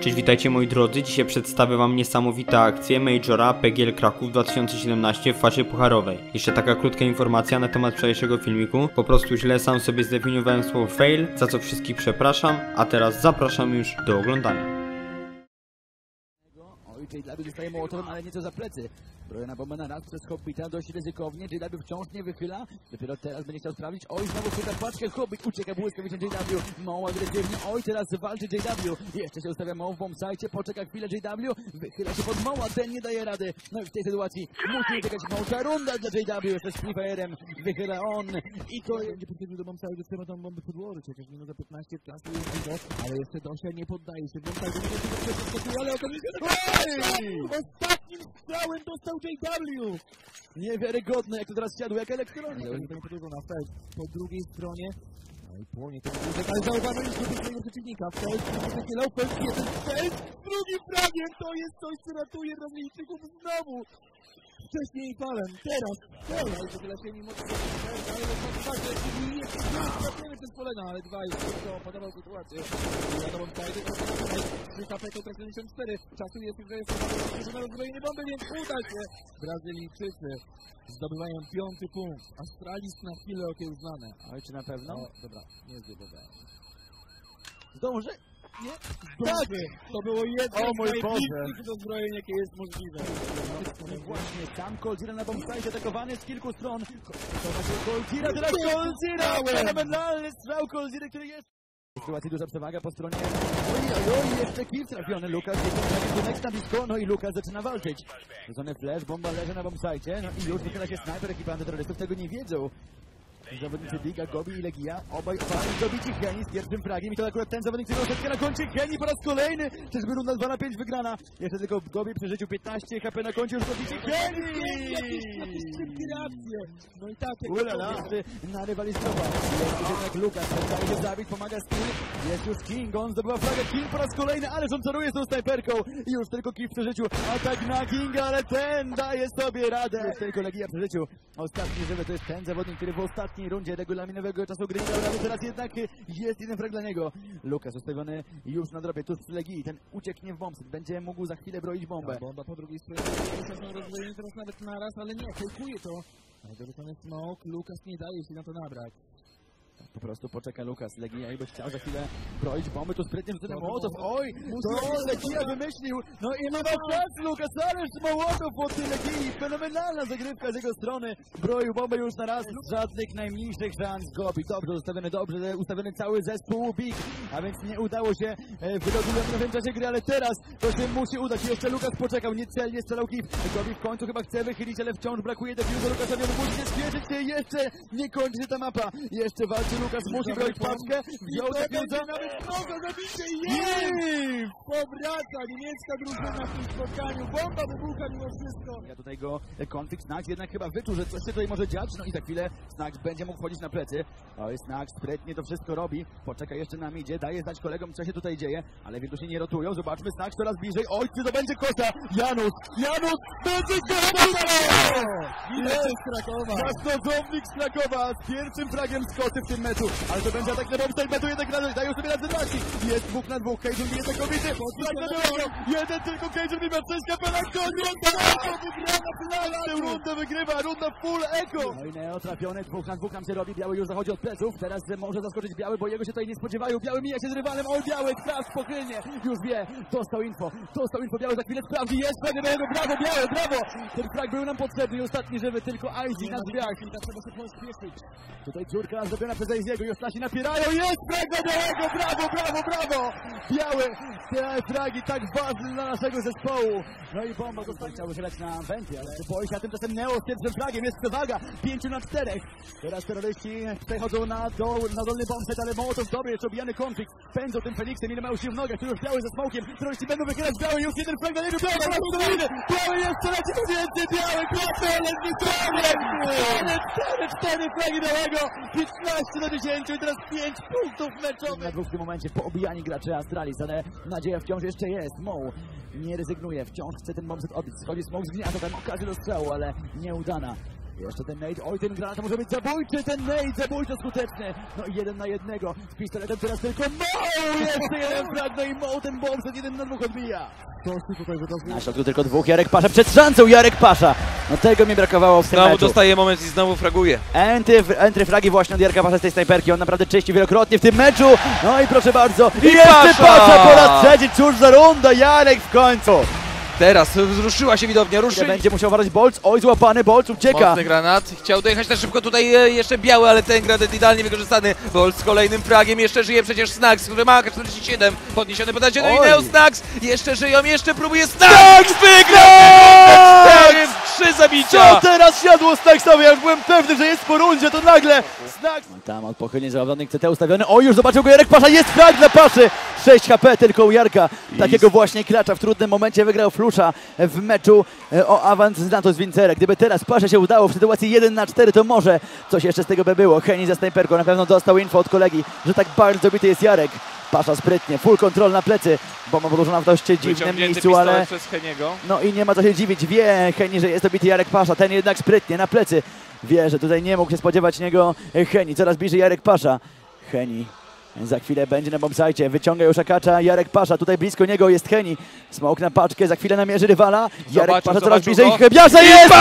Cześć, witajcie moi drodzy, dzisiaj przedstawię wam niesamowite akcje Majora PGL Kraków 2017 w fazie pucharowej. Jeszcze taka krótka informacja na temat wczorajszego filmiku, po prostu źle sam sobie zdefiniowałem słowo fail, za co wszystkich przepraszam, a teraz zapraszam już do oglądania. JW dostaje Mołotowem, ale nieco za plecy. Brojona bomba na raz przez Hobbita, dość ryzykownie. JW wciąż nie wychyla. Dopiero teraz będzie chciał sprawdzić. Oj, znowu chwyta paczkę. Hobbit ucieka błyskawicznie JW. Moe agresywnie. Oj, teraz walczy JW. Jeszcze się ustawia Moe w bombsajcie. Poczeka chwilę JW. Wychyla się pod Moe, ten nie daje rady. No i w tej sytuacji musi uciekać Moe. Ta runda dla JW jeszcze z Flifajerem. Wychyla on. I to będzie podchodził do bombsajdu. Trzeba tam bomby podłożyć. Chociaż minuta 15 czasu jest. Ale jeszcze Dosia nie poddaje się. Bombsajdu. Ostatnim strzałem dostał JW! Niewiarygodne, jak to teraz siadło, jak elektronik! Po drugiej stronie... No i płonie to... Ale zauważyli swojego przeciwnika. Feld, wykielał Feld, jeden Feld! Drugi fragment! To jest coś, co ratuje Rozmiejczyków znowu! Wcześniej falem, teraz! Feld! Ale to się mimo to... Ale to jest linie... Zatrujemy przez Polena, ale dwa już to opadawał sytuację. Na nową tajdę, to jest tapetą 74. Czasu jest już, że jest na rozbrojenie bomby, więc uda się! Brazylijczycy zdobywają 5. punkt. Astralis na chwilę okiełznane. Ale czy na pewno? No, dobra, nie zdobywałem. Zdąży? Nie? Tak! To było jedno z najbliższych dozbrojeń, jakie jest możliwe. No właśnie, tam coldzera na bombsite atakowany z kilku stron. Coldzera, teraz coldzera! Fenomenalny strzał coldzera, który jest... W sytuacji duża przewaga po stronie... Oj, jeszcze kij trafiony, Lukas jest na blisko, no i Lukas zaczyna walczyć. Wrzucony flash, bomba leży na bombsite, no i już wychyla się snajper, ekipa antyterrorystów tego nie wiedzą. Zawodnicy Liga, Gobi i Legia, obaj dobici Geni z pierwszym fragiem i to akurat ten zawodnik zbiera na koncie Geni po raz kolejny, czyżby runda 2-5 wygrana. Jeszcze tylko Gobi przeżycił 15 HP na koncie, już dobici Geni! Jakieś szybkie reakcje! No i tak, na rywalizowa. Jest jednak Lukas, przestaje się zabić, pomaga Stilo. Jest już King, on zdobywa flagę, King po raz kolejny, ale on czaruje z tą snajperką. I już tylko King przeżycił, atak na Kinga, ale ten daje sobie radę. Już tylko Legia przeżycił. Ostatni żywy to jest ten zawodnik, który w ostatnim rundzie regulaminowego czasu gry, ale teraz jednak jest jeden frag dla niego. Lukas ustawiony już na dropie, tuż przy Legii, ten ucieknie w bombset, będzie mógł za chwilę broić bombę. Ta bomba po drugiej stronie, teraz nawet naraz, ale nie, fejkuje to. Ale dorzucony smok, Lukas nie daje się na to nabrać. Po prostu poczeka Lukas, Legia jakby chciał za chwilę broić bomby, tu sprytnie wrzucony Mołotów, oj, to Legia wymyślił, no i ma czas Lukas, ależ Mołotów po tej Legii, fenomenalna zagrywka z jego strony, broił bombę już na raz, żadnych najmniejszych szans Gobi, dobrze ustawiony cały zespół Big, a więc nie udało się w nowym czasie gry, ale teraz to się musi udać, jeszcze Lukas poczekał, niecelnie strzelał kif, Gobi w końcu chyba chce wychylić, ale wciąż brakuje defuza Lukasowi, on musi się spieszyć, jeszcze nie kończy się ta mapa, jeszcze walczy Lukas, musi broić paczkę, wziął defuza, nawet proszę zabicie, jej! Powraca niemiecka drużyna w tym spotkaniu, bomba wybucha mimo wszystko. Ja tutaj go konflikt Snax jednak chyba wyczuł, że coś się tutaj może dziać, no i za chwilę Snax będzie mógł chodzić na plecy. Oj, Snax sprytnie to wszystko robi, poczeka jeszcze na midzie, daje znać kolegom, co się tutaj dzieje, ale widocznie nie rotują, zobaczmy, Snax coraz bliżej, oj, czy to będzie kosza, Janusz, będzie kosza! Krasnozomnik z Krakowa z pierwszym fragiem Skoty w tym meczu, ale to będzie atak na bombsite, metu jednak razy, dają sobie razy dwaki, jest 2 na 2, Kejżun bije znakomity, strach na białego, jeden tylko Kejżun bije, 6 HP na koniec, wygrana finalna, runda wygrywa, runda full echo! No i Neo trafiony, 2 na 2 tam się robi, biały już zachodzi od pleców, teraz może zaskoczyć biały, bo jego się tutaj nie spodziewają, biały mija się z rywalem, o biały, traf spokojnie, już wie, dostał info, biały za chwilę sprawdzi, jest frag, brawo, biały, brawo, ten frag był nam potrzebny, ostatni żywy, tylko Izzy na drzwiach, i tak trzeba się pośpieszyć. Tutaj dziurka zrobiona przez Izzy'ego i ostatni napierają, jest frag do białego, brawo! Biały, te fragi tak ważne dla naszego zespołu. No i bomba zostanie, chciał wychylać na wędzie, ale boi się, a tymczasem Neo z pierwszym fragiem, jest przewaga, 5 na 4. Teraz terroryści przechodzą na dolny bombset, ale Mołotów dobry, jest obijany konflikt, pędzą tym Feniksem, ile mają sił w nogach, tu już biały ze smokiem, terroryści będą wychylać biały, już jeden frag na niego, biały jest coraz więcej, biały, krasny, 4 flagi białego, 15 na 10 i teraz 5 punktów meczowych. W tym momencie poobijani gracze Astralis, ale nadzieja wciąż jeszcze jest. Moe nie rezygnuje, wciąż chce ten bombset odbić. Schodzi smok z gniazda, tam okazja do strzału, ale nieudana. Jeszcze ten nade, oj ten granat może być zabójczy, ten nade zabójczy skuteczny. No i 1 na 1 z pistoletem, teraz tylko Moe, jeszcze jeden frag, no i Moe ten bomb z 1 na 2 odbija. Na środku tylko 2, Jarek Pasza przed szansą, Jarek Pasza. No tego mi brakowało w tym meczu. Znowu dostaje moment i znowu fraguje. Entry fragi właśnie od Jarka Pasza z tej snajperki, on naprawdę czyści wielokrotnie w tym meczu. No i proszę bardzo, i jeszcze Pasza po raz trzeci, cóż za runda, Jarek w końcu. Teraz ruszyła się widownia, ruszy. Będzie musiał walać Boltz, oj złapany, Boltz ucieka. Mocny granat, chciał dojechać też szybko, tutaj jeszcze biały, ale ten granat idealnie wykorzystany. Boltz z kolejnym fragiem, jeszcze żyje przecież Snax, który ma AK-47, podniesiony podacie do Neo, Snax, jeszcze żyją, jeszcze próbuje Snax wygrać! 4 w 3 zabicia! Co teraz siadło Snaxowi, ja już byłem pewny, że jest po rundzie, to nagle Snax... Tam od pochylnie załadowanej CT ustawiony, oj już zobaczył go Jarek Pasza, jest frag dla Paszy! 6 HP tylko u Jarka, takiego właśnie klacza w trudnym momencie wygrał Flusza w meczu o awans z NATO z Wincera. Gdyby teraz Pasza się udało w sytuacji 1 na 4, to może coś jeszcze z tego by było. Heni za snajperką, na pewno dostał info od kolegi, że tak bardzo bity jest Jarek. Pasza sprytnie, full control na plecy, bo ma podłożona w dość dziwnym miejscu, ale... No i nie ma co się dziwić, wie Heni, że jest to bity Jarek Pasza, ten jednak sprytnie na plecy. Wie, że tutaj nie mógł się spodziewać niego Heni, coraz bliżej Jarek Pasza. Heni za chwilę będzie na bombsite, wyciąga już akacza Jarek Pasza, tutaj blisko niego jest Heni. Smoke na paczkę, za chwilę namierzy rywala. Jarek Pasza coraz bliżej, Hebiasa jest!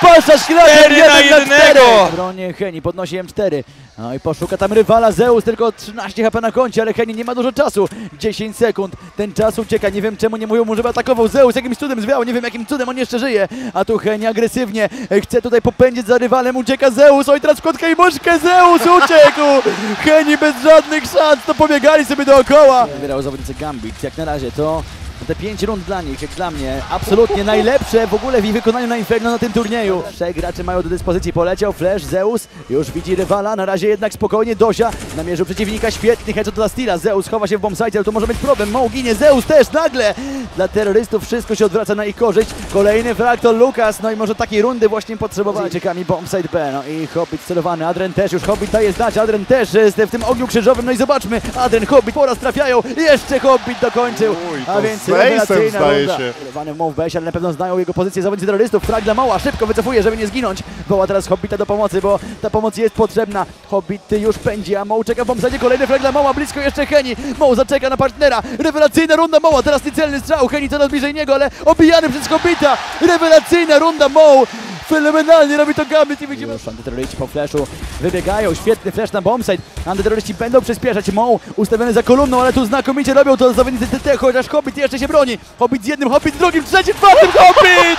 Pasza szklatem, 1 na 4! W obronie Heni, podnosi M4. No i poszuka tam rywala, Zeus, tylko 13 HP na koncie, ale Heni nie ma dużo czasu. 10 sekund, ten czas ucieka, nie wiem czemu nie mówią mu, żeby atakował. Zeus jakimś cudem zwiał, nie wiem jakim cudem on jeszcze żyje. A tu Heni agresywnie chce tutaj popędzić za rywalem, ucieka Zeus, oj teraz kotkę i boczkę, Zeus uciekł! Heni bez żadnych szans, to pobiegali sobie dookoła. Wybierał zawodnicy Gambit, jak na razie to... Te 5 rund dla nich, jak dla mnie, absolutnie najlepsze w ogóle w ich wykonaniu na Inferno na tym turnieju. Trzech graczy mają do dyspozycji, poleciał flash, Zeus już widzi rywala, na razie jednak spokojnie, Dosia namierzył przeciwnika, świetny headshot dla Stila, Zeus chowa się w bombsite, ale tu może być problem, Moe ginie, Zeus też nagle! Dla terrorystów wszystko się odwraca na ich korzyść, kolejny frag to Lukas, no i może takiej rundy właśnie potrzebowali. Z Chińczykami bombsite B, no i Hobbit celowany, Adren też już, Hobbit daje znać, Adren też jest w tym ogniu krzyżowym, no i zobaczmy, Adren, Hobbit po raz trafiają, jeszcze Hobbit dokończył, a więc... Rewelacyjna zdaje runda. Się. Celowany Moe w BS, ale na pewno znają jego pozycję zawodnicy terrorystów. Frag dla Moe'a, szybko wycofuje, żeby nie zginąć. Woła teraz Hobbita do pomocy, bo ta pomoc jest potrzebna. Hobbit już pędzi, a Moe czeka w bombsadzie. Kolejny frag dla Moe'a, blisko jeszcze Heni. Moe zaczeka na partnera. Rewelacyjna runda Moe'a, teraz niecelny strzał. Heni coraz bliżej niego, ale obijany przez Hobbita. Rewelacyjna runda Moe. Fenomenalnie robi to Gambit i widzimy... Już antyterroryści po flashu wybiegają, świetny flash na bombsite. Antyterroryści będą przyspieszać, Moe ustawiony za kolumną, ale tu znakomicie robią to zawodnicy TT, chociaż Hobbit jeszcze się broni. Hobbit z jednym, Hobbit z drugim, trzecim, czwartym, Hobbit!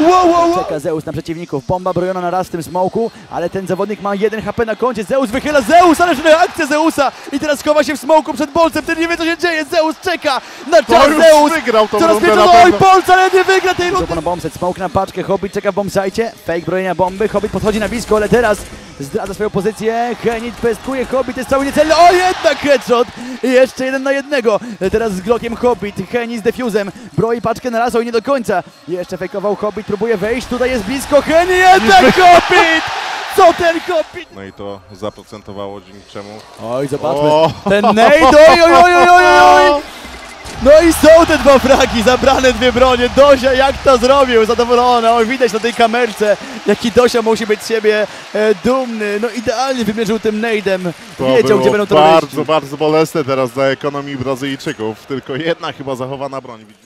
Wow, wow, wow. Czeka Zeus na przeciwników, bomba brojona na raz w tym smoku, ale ten zawodnik ma 1 HP na koncie, Zeus wychyla, Zeus, ależ reakcja Zeusa! I teraz chowa się w smoku przed Boltzem, ten nie wie co się dzieje, Zeus czeka na czas, Zeus! Wygrał tą rundę na pewno. Oj, Boltz, ale nie wygra tej rundy! Smoke na paczkę, Hobbit czeka w bombsite. Fake brojenia bomby, Hobbit podchodzi na blisko, ale teraz zdradza swoją pozycję. Heni pestkuje, Hobbit jest cały niecelny. O, jednak headshot! I jeszcze 1 na 1. Teraz z Glockiem Hobbit, Heni z defuzem. Broi paczkę na raz, i nie do końca. Jeszcze fejkował Hobbit, próbuje wejść, tutaj jest blisko. Heni, jednak Hobbit! Co ten Hobbit? No i to zaprocentowało, dzięki czemu. Oj, zobaczmy. O! Ten nade, oj, oj, oj, oj, oj, oj! No i są te 2 fragi, zabrane 2 bronie. Dosia jak to zrobił, zadowolona. Oj, widać na tej kamerce, jaki Dosia musi być z siebie dumny. No idealnie wymierzył tym nade'em. Wiedział, gdzie będą to robić. Bardzo bolesne teraz dla ekonomii Brazylijczyków. Tylko jedna chyba zachowana broń. Widzimy.